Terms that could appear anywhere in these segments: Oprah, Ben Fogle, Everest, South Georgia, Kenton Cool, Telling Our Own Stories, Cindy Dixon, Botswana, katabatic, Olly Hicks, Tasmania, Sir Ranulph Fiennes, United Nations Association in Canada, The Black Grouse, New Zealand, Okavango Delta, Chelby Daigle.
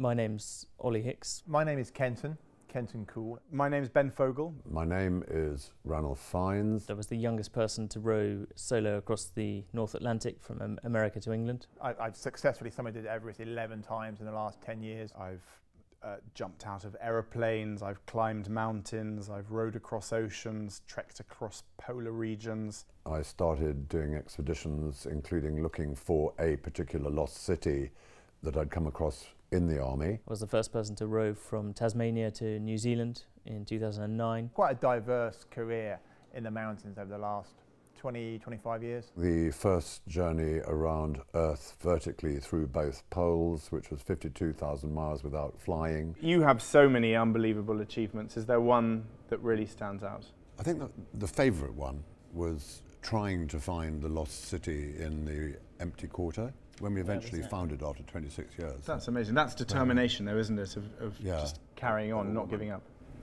My name's Olly Hicks. My name is Kenton Cool. My name's Ben Fogle. My name is Ranulph Fiennes. I was the youngest person to row solo across the North Atlantic from America to England. I've successfully summited Everest 11 times in the last 10 years. I've jumped out of aeroplanes, I've climbed mountains, I've rowed across oceans, trekked across polar regions. I started doing expeditions, including looking for a particular lost city that I'd come across in the army. I was the first person to row from Tasmania to New Zealand in 2009. Quite a diverse career in the mountains over the last 20, 25 years. The first journey around Earth vertically through both poles, which was 52,000 miles without flying. You have so many unbelievable achievements. Is there one that really stands out? I think that the favourite one was trying to find the lost city in the empty quarter, when we eventually found it after 26 years. That's amazing. That's determination though, isn't it, of just carrying on, not giving up.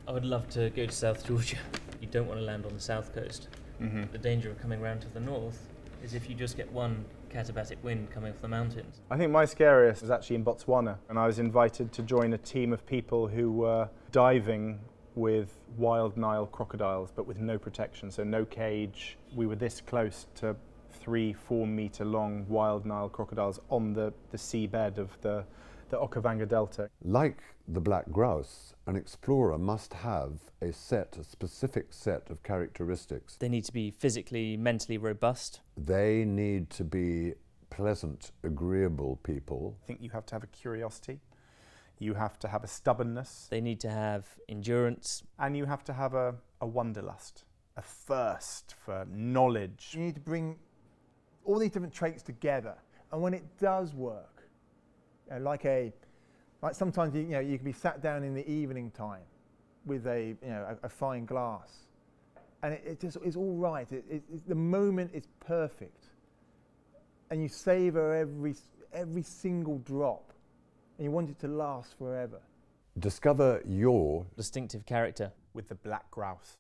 I would love to go to South Georgia. You don't want to land on the south coast. Mm-hmm. The danger of coming round to the north is if you just get one katabatic wind coming off the mountains. I think my scariest was actually in Botswana, and I was invited to join a team of people who were diving with wild Nile crocodiles, but with no protection, so no cage. We were this close to 3-4 metre long wild Nile crocodiles on the seabed of the Okavango Delta. Like the black grouse, an explorer must have a specific set of characteristics. They need to be physically, mentally robust. They need to be pleasant, agreeable people. I think you have to have a curiosity. You have to have a stubbornness. They need to have endurance. And you have to have a wanderlust, a thirst for knowledge. You need to bring all these different traits together, and when it does work, like sometimes you can be sat down in the evening time with a fine glass, and it just is all right. The moment is perfect, and you savor every single drop, and you want it to last forever. Discover your distinctive character with the black grouse.